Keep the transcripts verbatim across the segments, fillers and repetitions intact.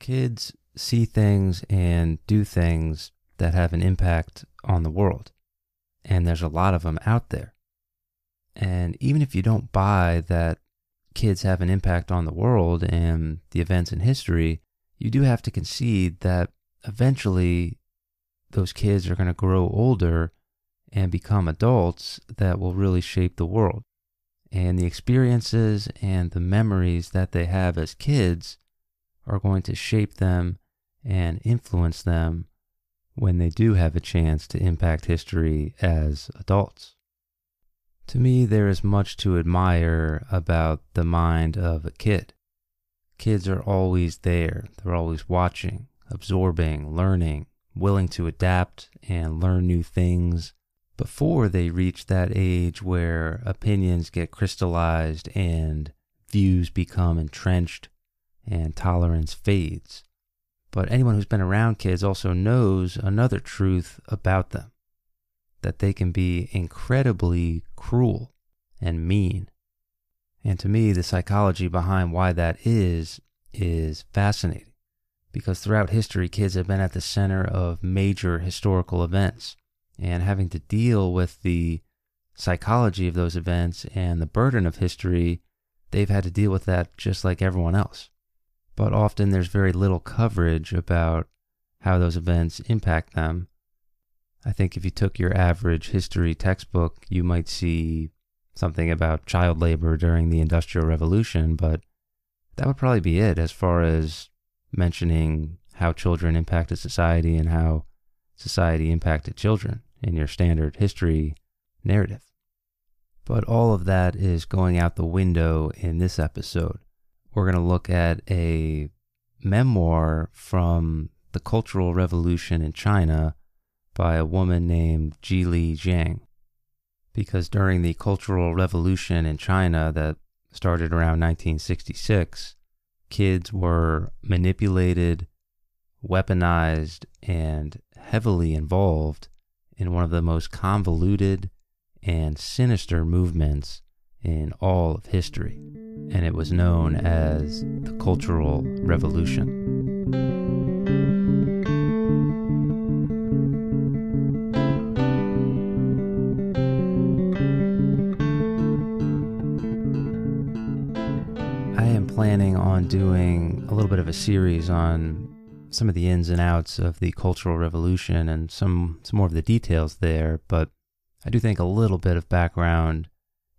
Kids see things and do things that have an impact on the world. And there's a lot of them out there. And even if you don't buy that kids have an impact on the world and the events in history, you do have to concede that eventually those kids are going to grow older and become adults that will really shape the world. And the experiences and the memories that they have as kids are going to shape them and influence them when they do have a chance to impact history as adults. To me, there is much to admire about the mind of a kid. Kids are always there. They're always watching, absorbing, learning, willing to adapt and learn new things before they reach that age where opinions get crystallized and views become entrenched and tolerance fades. But anyone who's been around kids also knows another truth about them, that they can be incredibly cruel and mean. And to me, the psychology behind why that is, is fascinating, because throughout history, kids have been at the center of major historical events, and having to deal with the psychology of those events and the burden of history, they've had to deal with that just like everyone else. But often there's very little coverage about how those events impact them. I think if you took your average history textbook, you might see something about child labor during the Industrial Revolution, but that would probably be it as far as mentioning how children impacted society and how society impacted children in your standard history narrative. But all of that is going out the window in this episode. We're going to look at a memoir from the Cultural Revolution in China by a woman named Ji Li Jiang. Because during the Cultural Revolution in China that started around nineteen sixty-six, kids were manipulated, weaponized, and heavily involved in one of the most convoluted and sinister movements in all of history, and it was known as the Cultural Revolution. I am planning on doing a little bit of a series on some of the ins and outs of the Cultural Revolution and some, some more of the details there, but I do think a little bit of background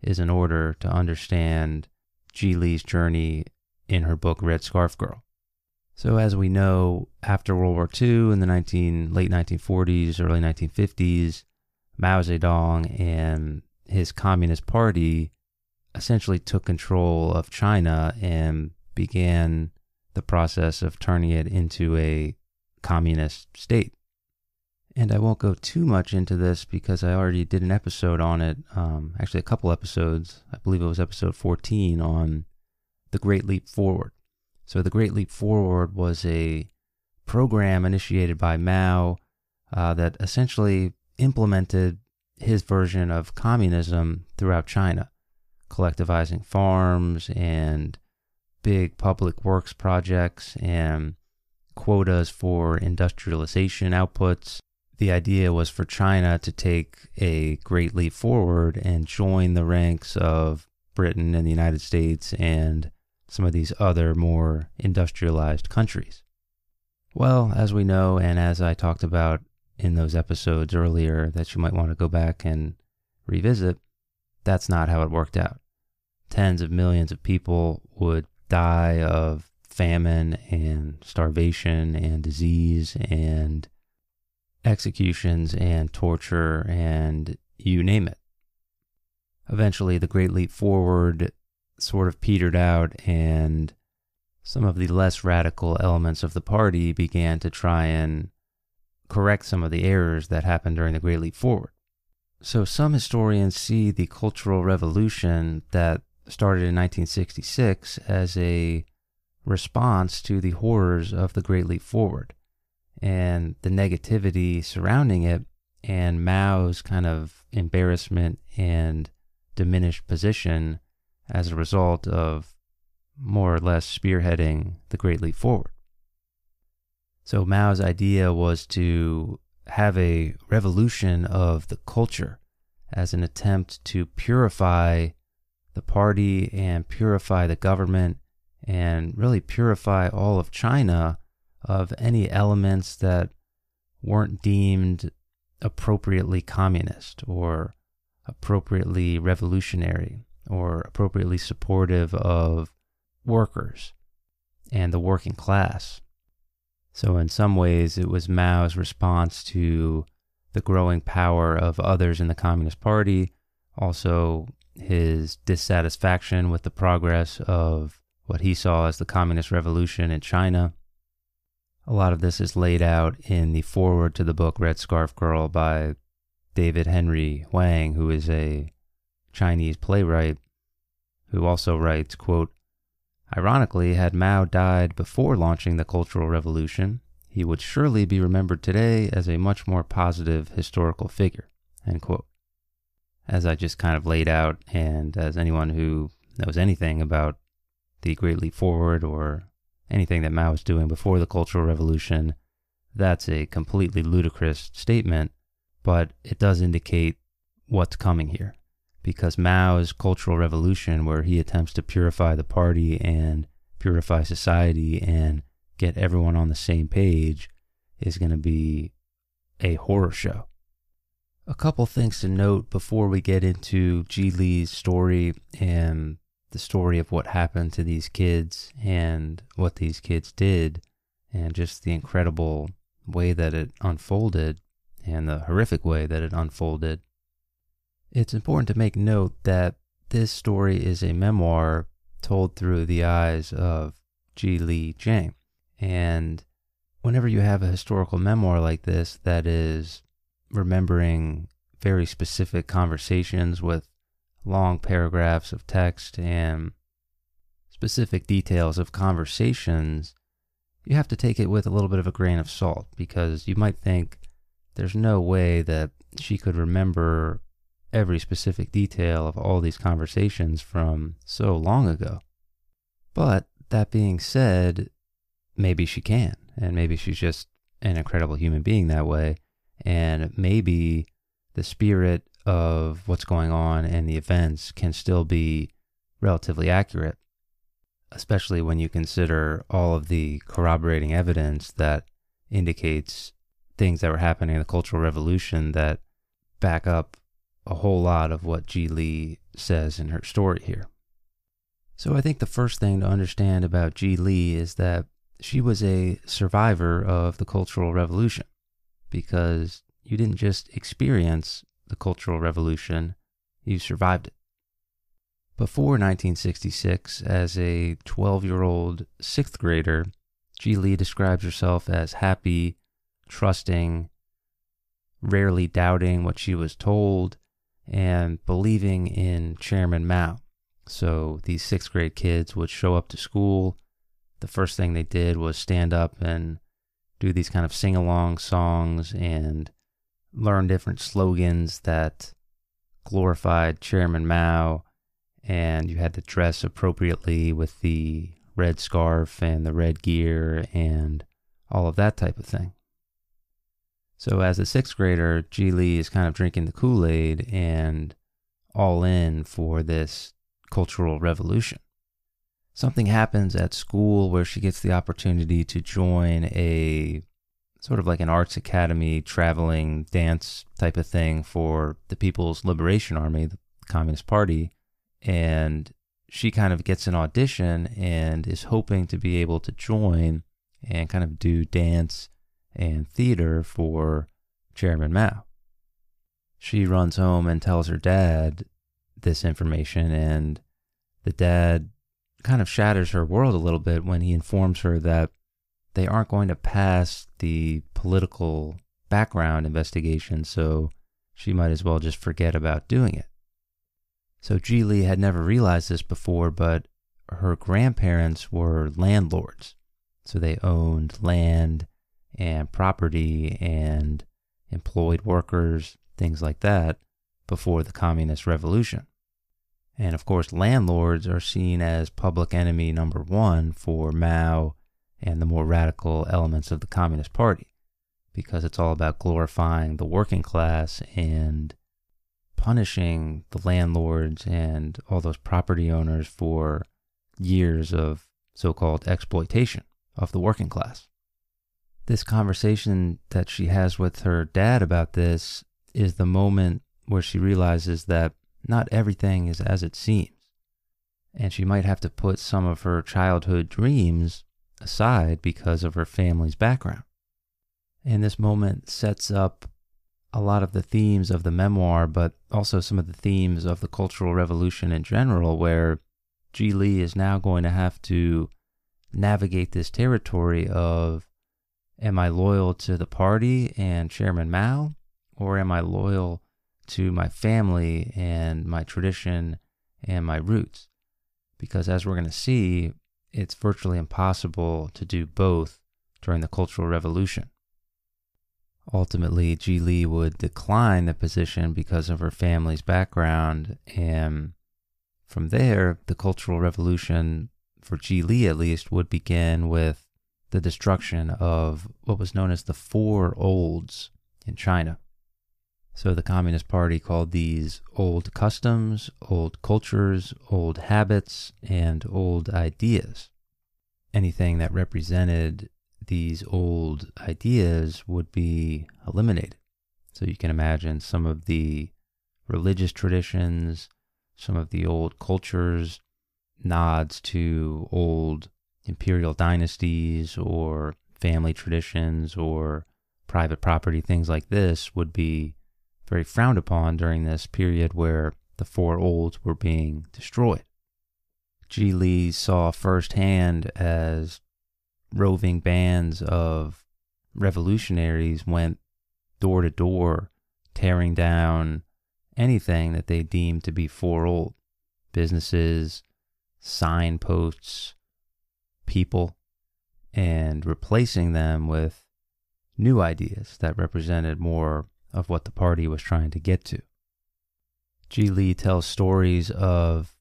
is in order to understand Ji Li's journey in her book, Red Scarf Girl. So as we know, after World War Two in the nineteen, late nineteen forties, early nineteen fifties, Mao Zedong and his Communist Party essentially took control of China and began the process of turning it into a communist state. And I won't go too much into this because I already did an episode on it, um, actually a couple episodes, I believe it was episode fourteen, on the Great Leap Forward. So the Great Leap Forward was a program initiated by Mao uh, that essentially implemented his version of communism throughout China, collectivizing farms and big public works projects and quotas for industrialization outputs. The idea was for China to take a great leap forward and join the ranks of Britain and the United States and some of these other more industrialized countries. Well, as we know, and as I talked about in those episodes earlier that you might want to go back and revisit, that's not how it worked out. Tens of millions of people would die of famine and starvation and disease and executions and torture and you name it. Eventually, the Great Leap Forward sort of petered out, and some of the less radical elements of the party began to try and correct some of the errors that happened during the Great Leap Forward. So some historians see the Cultural Revolution that started in nineteen sixty-six as a response to the horrors of the Great Leap Forward and the negativity surrounding it, and Mao's kind of embarrassment and diminished position as a result of more or less spearheading the Great Leap Forward. So Mao's idea was to have a revolution of the culture as an attempt to purify the party and purify the government and really purify all of China of any elements that weren't deemed appropriately communist or appropriately revolutionary or appropriately supportive of workers and the working class. So in some ways, it was Mao's response to the growing power of others in the Communist Party, also his dissatisfaction with the progress of what he saw as the Communist Revolution in China. A lot of this is laid out in the foreword to the book Red Scarf Girl by David Henry Wang, who is a Chinese playwright who also writes, quote, "Ironically, had Mao died before launching the Cultural Revolution, he would surely be remembered today as a much more positive historical figure," end quote. As I just kind of laid out, and as anyone who knows anything about the Great Leap Forward or anything that Mao was doing before the Cultural Revolution, that's a completely ludicrous statement, but it does indicate what's coming here. Because Mao's Cultural Revolution, where he attempts to purify the party and purify society and get everyone on the same page, is going to be a horror show. A couple things to note before we get into Ji Li's story and the story of what happened to these kids and what these kids did and just the incredible way that it unfolded and the horrific way that it unfolded. It's important to make note that this story is a memoir told through the eyes of Ji Li Jiang. And whenever you have a historical memoir like this that is remembering very specific conversations with long paragraphs of text and specific details of conversations, you have to take it with a little bit of a grain of salt, because you might think there's no way that she could remember every specific detail of all these conversations from so long ago. But that being said, maybe she can, and maybe she's just an incredible human being that way, and maybe the spirit of what's going on and the events can still be relatively accurate, especially when you consider all of the corroborating evidence that indicates things that were happening in the Cultural Revolution that back up a whole lot of what Ji Li says in her story here. So I think the first thing to understand about Ji Li is that she was a survivor of the Cultural Revolution, because you didn't just experience the Cultural Revolution, you survived it. Before nineteen sixty-six, as a twelve-year-old sixth grader, Ji Li describes herself as happy, trusting, rarely doubting what she was told, and believing in Chairman Mao. So these sixth grade kids would show up to school. The first thing they did was stand up and do these kind of sing-along songs and learn different slogans that glorified Chairman Mao, and you had to dress appropriately with the red scarf and the red gear and all of that type of thing. So as a sixth grader, Ji Li is kind of drinking the Kool-Aid and all in for this Cultural Revolution. Something happens at school where she gets the opportunity to join a sort of like an arts academy, traveling dance type of thing for the People's Liberation Army, the Communist Party, and she kind of gets an audition and is hoping to be able to join and kind of do dance and theater for Chairman Mao. She runs home and tells her dad this information, and the dad kind of shatters her world a little bit when he informs her that they aren't going to pass the political background investigation, so she might as well just forget about doing it. So Ji Li had never realized this before, but her grandparents were landlords, so they owned land and property and employed workers, things like that, before the Communist Revolution. And of course, landlords are seen as public enemy number one for Mao and the more radical elements of the Communist Party, because it's all about glorifying the working class and punishing the landlords and all those property owners for years of so-called exploitation of the working class. This conversation that she has with her dad about this is the moment where she realizes that not everything is as it seems, and she might have to put some of her childhood dreams aside because of her family's background. And this moment sets up a lot of the themes of the memoir, but also some of the themes of the Cultural Revolution in general, where Ji Li is now going to have to navigate this territory of, am I loyal to the party and Chairman Mao, or am I loyal to my family and my tradition and my roots? Because as we're going to see, it's virtually impossible to do both during the Cultural Revolution. Ultimately, Ji Li would decline the position because of her family's background, and from there, the Cultural Revolution, for Ji Li at least, would begin with the destruction of what was known as the Four Olds in China. So the Communist Party called these old customs, old cultures, old habits, and old ideas. Anything that represented these old ideas would be eliminated. So you can imagine some of the religious traditions, some of the old cultures, nods to old imperial dynasties or family traditions or private property, things like this would be very frowned upon during this period where the Four Olds were being destroyed. Ji Li saw firsthand as roving bands of revolutionaries went door to door, tearing down anything that they deemed to be four old. Businesses, signposts, people, and replacing them with new ideas that represented more of what the party was trying to get to. Ji Li tells stories of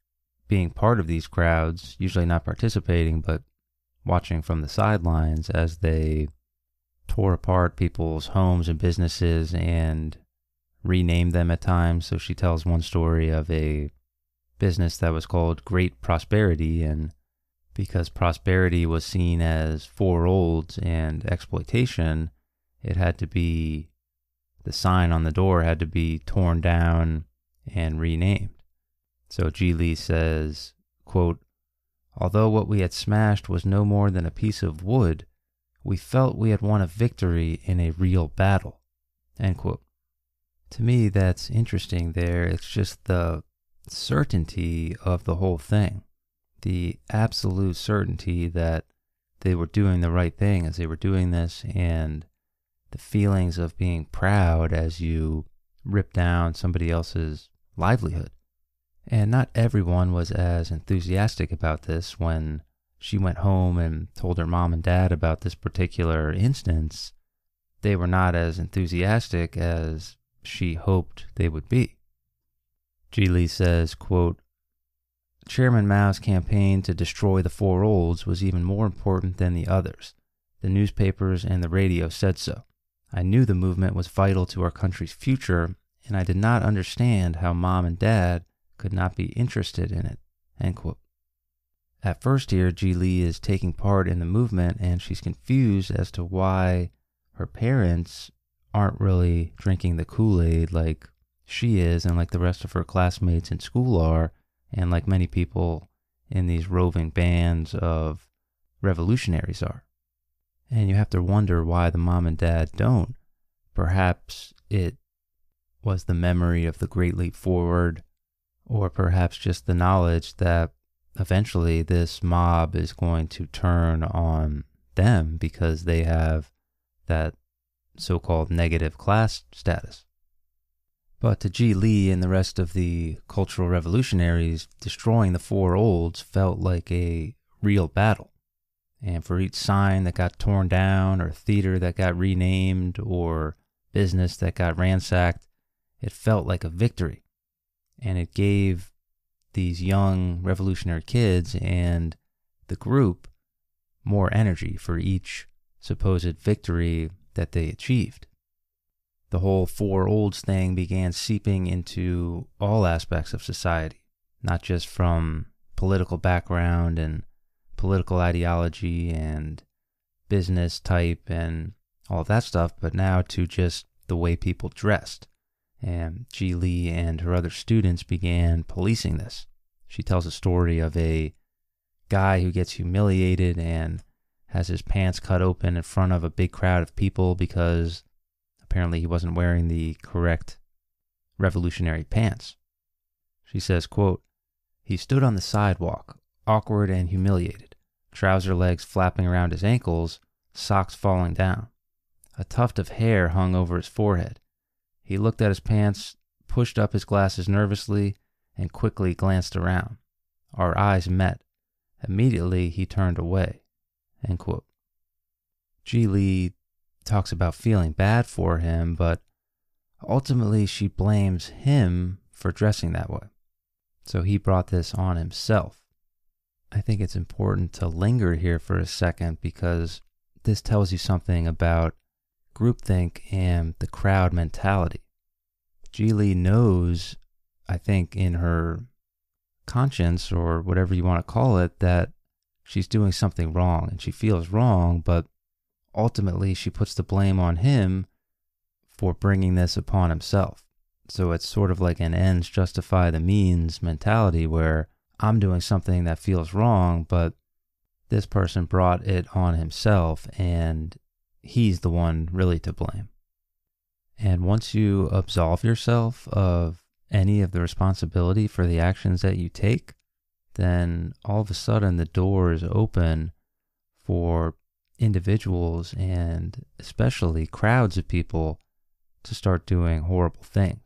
being part of these crowds, usually not participating, but watching from the sidelines as they tore apart people's homes and businesses and renamed them at times. So she tells one story of a business that was called Great Prosperity, and because prosperity was seen as four olds and exploitation, it had to be, the sign on the door had to be torn down and renamed. So Ji Li says, quote, "Although what we had smashed was no more than a piece of wood, we felt we had won a victory in a real battle." End quote. To me, that's interesting there. It's just the certainty of the whole thing. The absolute certainty that they were doing the right thing as they were doing this, and the feelings of being proud as you rip down somebody else's livelihood. And not everyone was as enthusiastic about this. When she went home and told her mom and dad about this particular instance, they were not as enthusiastic as she hoped they would be. Ji Li says, quote, "Chairman Mao's campaign to destroy the Four Olds was even more important than the others. The newspapers and the radio said so. I knew the movement was vital to our country's future, and I did not understand how mom and dad could not be interested in it." End quote. At first here, Ji Li is taking part in the movement, and she's confused as to why her parents aren't really drinking the Kool-Aid like she is, and like the rest of her classmates in school are, and like many people in these roving bands of revolutionaries are. And you have to wonder why the mom and dad don't. Perhaps it was the memory of the Great Leap Forward, or perhaps just the knowledge that eventually this mob is going to turn on them because they have that so-called negative class status. But to Ji Li and the rest of the cultural revolutionaries, destroying the Four Olds felt like a real battle. And for each sign that got torn down, or theater that got renamed, or business that got ransacked, it felt like a victory. And it gave these young revolutionary kids and the group more energy for each supposed victory that they achieved. The whole four olds thing began seeping into all aspects of society, not just from political background and political ideology and business type and all of that stuff, but now to just the way people dressed. And Ji Li and her other students began policing this. She tells a story of a guy who gets humiliated and has his pants cut open in front of a big crowd of people because apparently he wasn't wearing the correct revolutionary pants. She says, quote, "He stood on the sidewalk, awkward and humiliated, trouser legs flapping around his ankles, socks falling down. A tuft of hair hung over his forehead. He looked at his pants, pushed up his glasses nervously, and quickly glanced around. Our eyes met. Immediately he turned away." End quote. Ji Li talks about feeling bad for him, but ultimately she blames him for dressing that way. So he brought this on himself. I think it's important to linger here for a second because this tells you something about groupthink and the crowd mentality. Ji Li knows, I think, in her conscience, or whatever you want to call it, that she's doing something wrong and she feels wrong, but ultimately she puts the blame on him for bringing this upon himself. So it's sort of like an ends justify the means mentality where I'm doing something that feels wrong, but this person brought it on himself and he's the one really to blame. And once you absolve yourself of any of the responsibility for the actions that you take, then all of a sudden the door is open for individuals and especially crowds of people to start doing horrible things.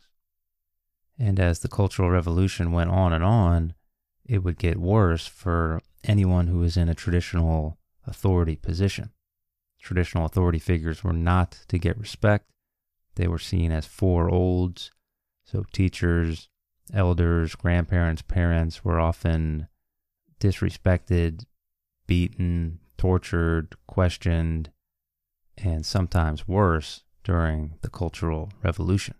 And as the Cultural Revolution went on and on, it would get worse for anyone who was in a traditional authority position. Traditional authority figures were not to get respect. They were seen as four olds. So teachers, elders, grandparents, parents were often disrespected, beaten, tortured, questioned, and sometimes worse during the Cultural Revolution.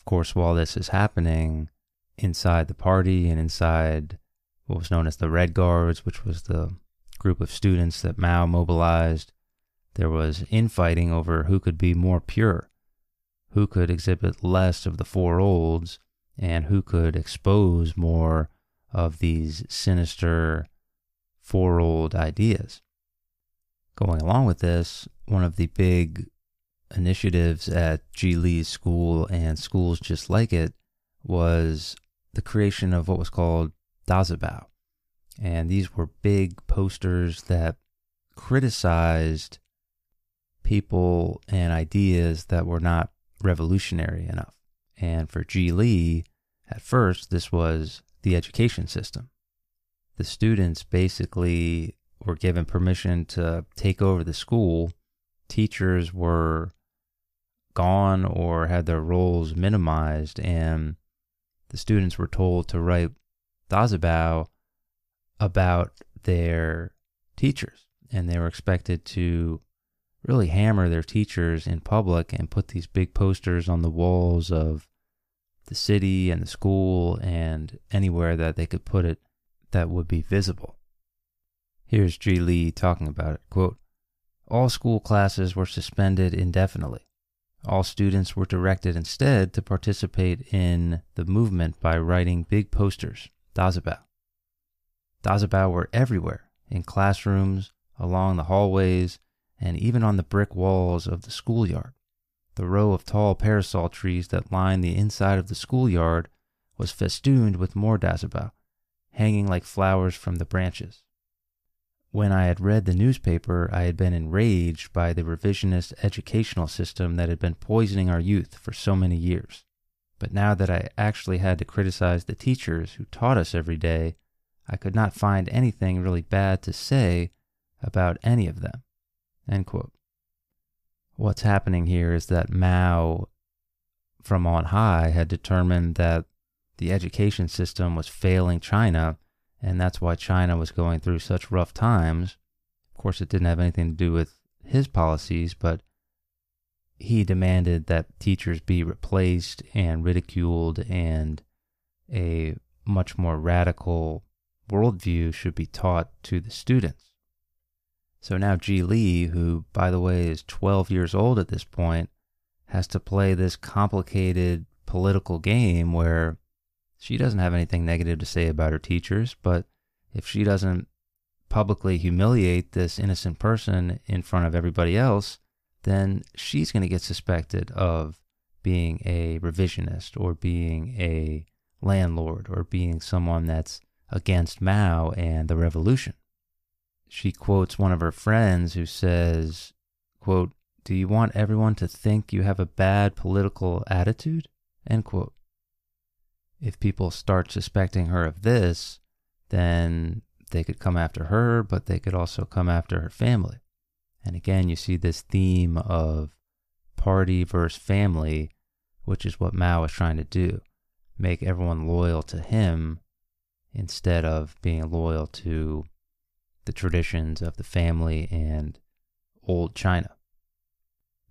Of course, while this is happening inside the party and inside what was known as the Red Guards, which was the group of students that Mao mobilized, there was infighting over who could be more pure, who could exhibit less of the four olds, and who could expose more of these sinister four-old ideas. Going along with this, one of the big initiatives at Ji Li's school and schools just like it was the creation of what was called dazibao. And these were big posters that criticized people and ideas that were not revolutionary enough. And for Ji Li, at first, this was the education system. The students basically were given permission to take over the school. Teachers were gone or had their roles minimized, and the students were told to write dazibao about their teachers, and they were expected to really hammer their teachers in public and put these big posters on the walls of the city and the school and anywhere that they could put it that would be visible. Here's Ji Li talking about it, quote, "All school classes were suspended indefinitely. All students were directed instead to participate in the movement by writing big posters, dazibao. Dazibao were everywhere, in classrooms, along the hallways, and even on the brick walls of the schoolyard. The row of tall parasol trees that lined the inside of the schoolyard was festooned with more dazibao, hanging like flowers from the branches. When I had read the newspaper, I had been enraged by the revisionist educational system that had been poisoning our youth for so many years. But now that I actually had to criticize the teachers who taught us every day, I could not find anything really bad to say about any of them." End quote. What's happening here is that Mao, from on high, had determined that the education system was failing China, and that's why China was going through such rough times, Of course, it didn't have anything to do with his policies, but he demanded that teachers be replaced and ridiculed, and a much more radical worldview should be taught to the students. So now Ji Li, who, by the way, is twelve years old at this point, has to play this complicated political game where she doesn't have anything negative to say about her teachers, but if she doesn't publicly humiliate this innocent person in front of everybody else, then she's going to get suspected of being a revisionist or being a landlord or being someone that's against Mao and the revolution. She quotes one of her friends who says, quote, "Do you want everyone to think you have a bad political attitude?" End quote. If people start suspecting her of this, then they could come after her, but they could also come after her family. And again, you see this theme of party versus family, which is what Mao is trying to do. Make everyone loyal to him instead of being loyal to the traditions of the family and old China.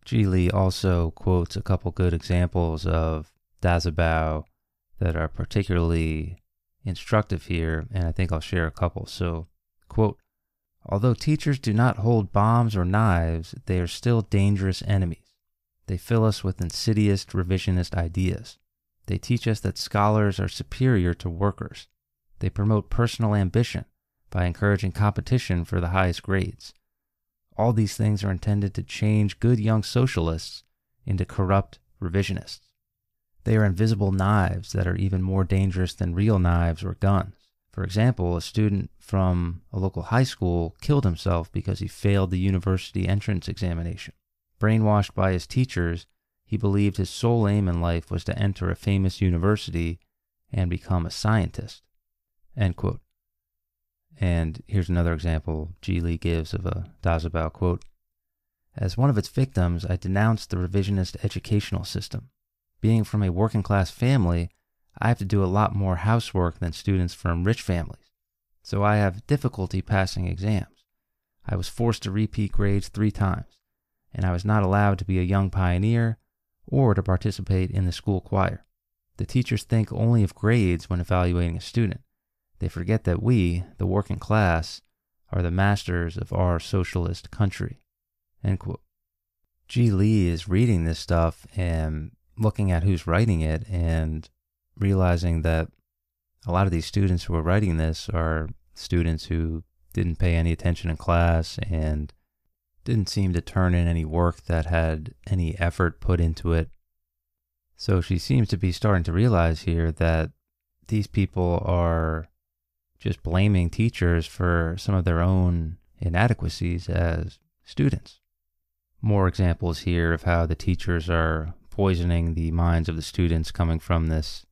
Ji Li also quotes a couple good examples of dazibao that are particularly instructive here, and I think I'll share a couple. So, quote, "Although teachers do not hold bombs or knives, they are still dangerous enemies. They fill us with insidious revisionist ideas. They teach us that scholars are superior to workers. They promote personal ambition by encouraging competition for the highest grades. All these things are intended to change good young socialists into corrupt revisionists. They are invisible knives that are even more dangerous than real knives or guns. For example, a student from a local high school killed himself because he failed the university entrance examination. Brainwashed by his teachers, he believed his sole aim in life was to enter a famous university and become a scientist." End quote. And here's another example Ji Li gives of a dazibao, quote, "As one of its victims, I denounced the revisionist educational system. Being from a working-class family, I have to do a lot more housework than students from rich families, so I have difficulty passing exams. I was forced to repeat grades three times, and I was not allowed to be a young pioneer or to participate in the school choir. The teachers think only of grades when evaluating a student. They forget that we, the working class, are the masters of our socialist country." End quote. Ji Li is reading this stuff and looking at who's writing it and realizing that a lot of these students who are writing this are students who didn't pay any attention in class and didn't seem to turn in any work that had any effort put into it. So she seems to be starting to realize here that these people are just blaming teachers for some of their own inadequacies as students. More examples here of how the teachers are poisoning the minds of the students coming from this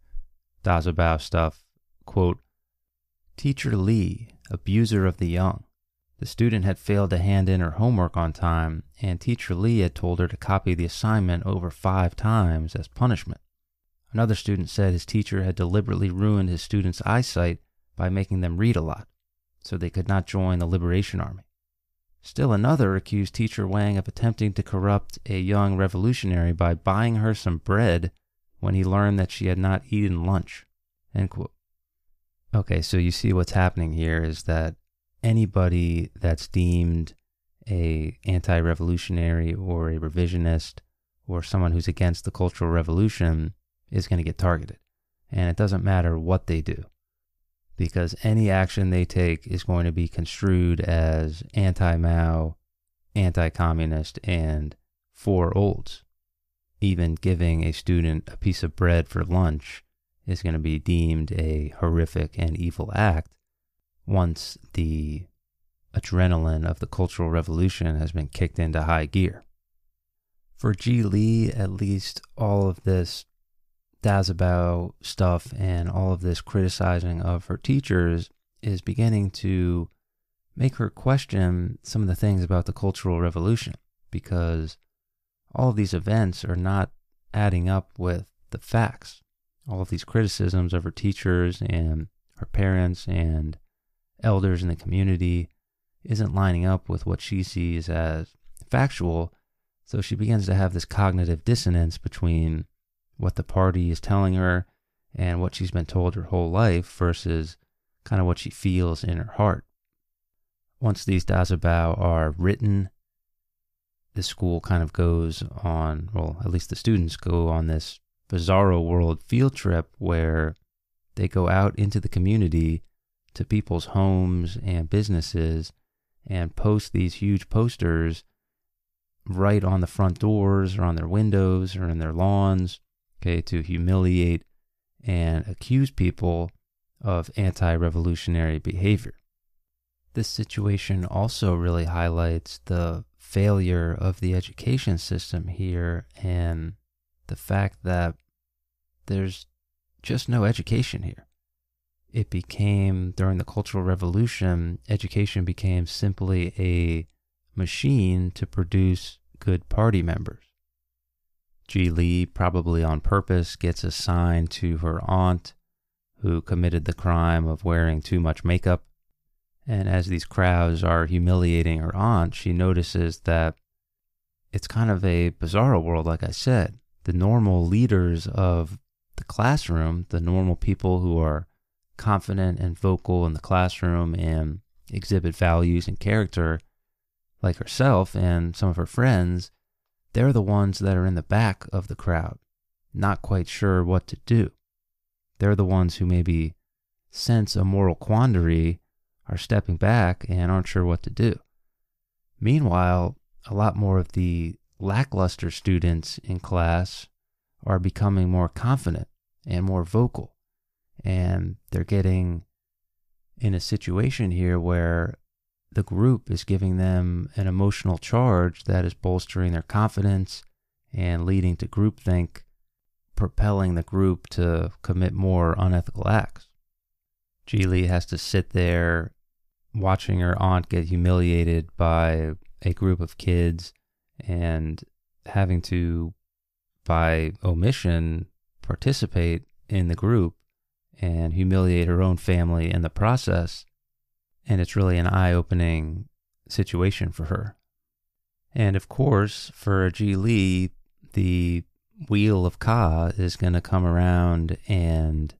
dazibao stuff. Quote, "Teacher Li, abuser of the young. The student had failed to hand in her homework on time, and Teacher Li had told her to copy the assignment over five times as punishment. Another student said his teacher had deliberately ruined his students' eyesight by making them read a lot, so they could not join the Liberation Army. Still another accused Teacher Wang of attempting to corrupt a young revolutionary by buying her some bread when he learned that she had not eaten lunch." End quote. Okay, so you see what's happening here is that anybody that's deemed a anti-revolutionary or a revisionist or someone who's against the Cultural Revolution is going to get targeted. And it doesn't matter what they do, because any action they take is going to be construed as anti-Mao, anti-communist, and for olds. Even giving a student a piece of bread for lunch is going to be deemed a horrific and evil act once the adrenaline of the Cultural Revolution has been kicked into high gear. For Ji Li, at least, all of this dazibao stuff and all of this criticizing of her teachers is beginning to make her question some of the things about the Cultural Revolution, because all of these events are not adding up with the facts. All of these criticisms of her teachers and her parents and elders in the community isn't lining up with what she sees as factual, so she begins to have this cognitive dissonance between what the party is telling her and what she's been told her whole life versus kind of what she feels in her heart. Once these dazibao are written, the school kind of goes on, well, at least the students go on this bizarro world field trip where they go out into the community to people's homes and businesses and post these huge posters right on the front doors or on their windows or in their lawns, okay, to humiliate and accuse people of anti-revolutionary behavior. This situation also really highlights the failure of the education system here and the fact that there's just no education here. It became, during the Cultural Revolution, education became simply a machine to produce good party members. Ji Li, probably on purpose, gets assigned to her aunt who committed the crime of wearing too much makeup. And as these crowds are humiliating her aunt, she notices that it's kind of a bizarro world, like I said. The normal leaders of the classroom, the normal people who are confident and vocal in the classroom and exhibit values and character, like herself and some of her friends, they're the ones that are in the back of the crowd, not quite sure what to do. They're the ones who maybe sense a moral quandary, are stepping back, and aren't sure what to do. Meanwhile, a lot more of the lackluster students in class are becoming more confident and more vocal. And they're getting in a situation here where the group is giving them an emotional charge that is bolstering their confidence and leading to groupthink, propelling the group to commit more unethical acts. Ji Li has to sit there watching her aunt get humiliated by a group of kids and having to, by omission, participate in the group and humiliate her own family in the process. And it's really an eye-opening situation for her. And of course, for Ji Li, the wheel of Ka is going to come around and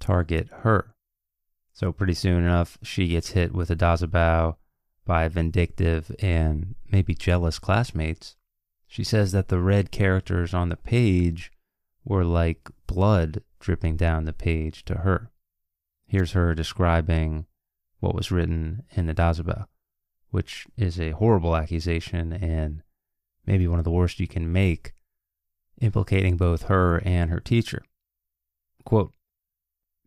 target her. So pretty soon enough, she gets hit with a dazibao by vindictive and maybe jealous classmates. She says that the red characters on the page were like blood dripping down the page to her. Here's her describing what was written in the dazibao, which is a horrible accusation and maybe one of the worst you can make, implicating both her and her teacher. Quote,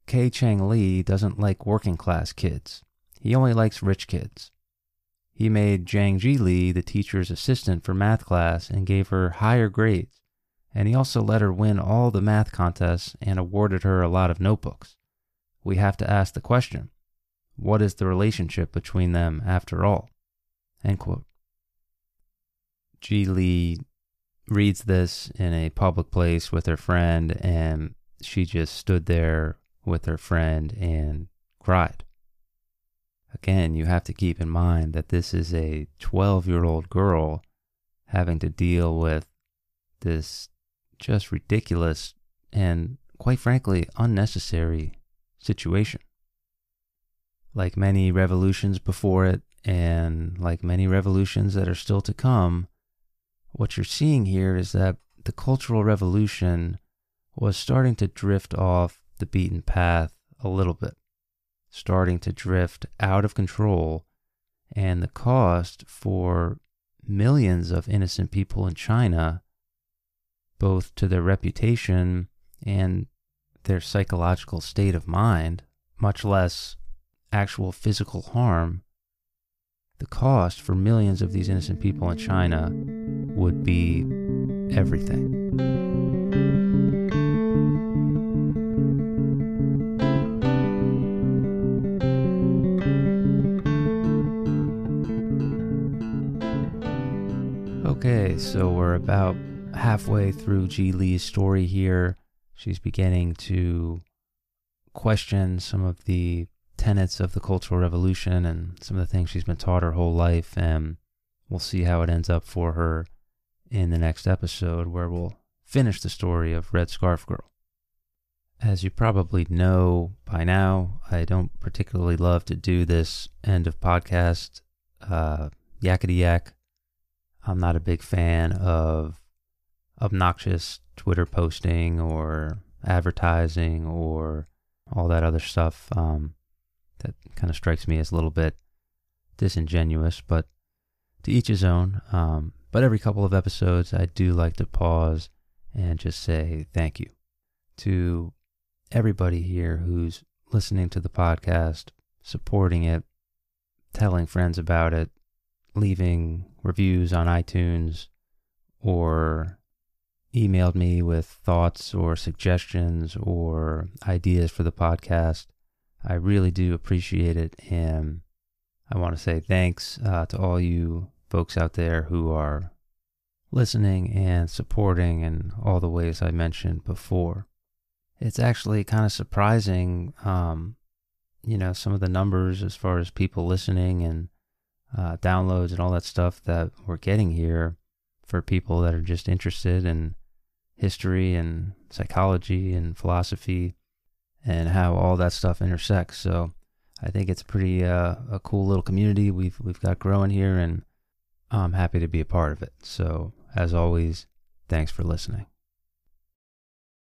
"Kei Cheng Li doesn't like working class kids. He only likes rich kids. He made Zhang Ji Li the teacher's assistant for math class and gave her higher grades, and he also let her win all the math contests and awarded her a lot of notebooks. We have to ask the question, what is the relationship between them after all?" End quote. Ji Li reads this in a public place with her friend, and she just stood there with her friend and cried. Again, you have to keep in mind that this is a twelve-year-old girl having to deal with this just ridiculous and, quite frankly, unnecessary situation. Like many revolutions before it, and like many revolutions that are still to come, what you're seeing here is that the Cultural Revolution was starting to drift off the beaten path a little bit, starting to drift out of control, and the cost for millions of innocent people in China, both to their reputation and their psychological state of mind, much less actual physical harm, the cost for millions of these innocent people in China would be everything. Okay, so we're about halfway through Ji Li's story here. She's beginning to question some of the tenets of the Cultural Revolution and some of the things she's been taught her whole life, and we'll see how it ends up for her in the next episode, where we'll finish the story of Red Scarf Girl. As you probably know by now, I don't particularly love to do this end of podcast uh, yakety yak. I'm not a big fan of obnoxious Twitter posting or advertising or all that other stuff. Um, that kind of strikes me as a little bit disingenuous, but to each his own. Um, but every couple of episodes, I do like to pause and just say thank you to everybody here who's listening to the podcast, supporting it, telling friends about it, leaving reviews on iTunes, or emailed me with thoughts or suggestions or ideas for the podcast. I really do appreciate it, and I want to say thanks uh, to all you folks out there who are listening and supporting in all the ways I mentioned before. It's actually kind of surprising, um, you know, some of the numbers as far as people listening and uh, downloads and all that stuff that we're getting here for people that are just interested in history and psychology and philosophy and how all that stuff intersects. So I think it's pretty uh, a cool little community we've we've got growing here, and I'm happy to be a part of it. So as always, thanks for listening.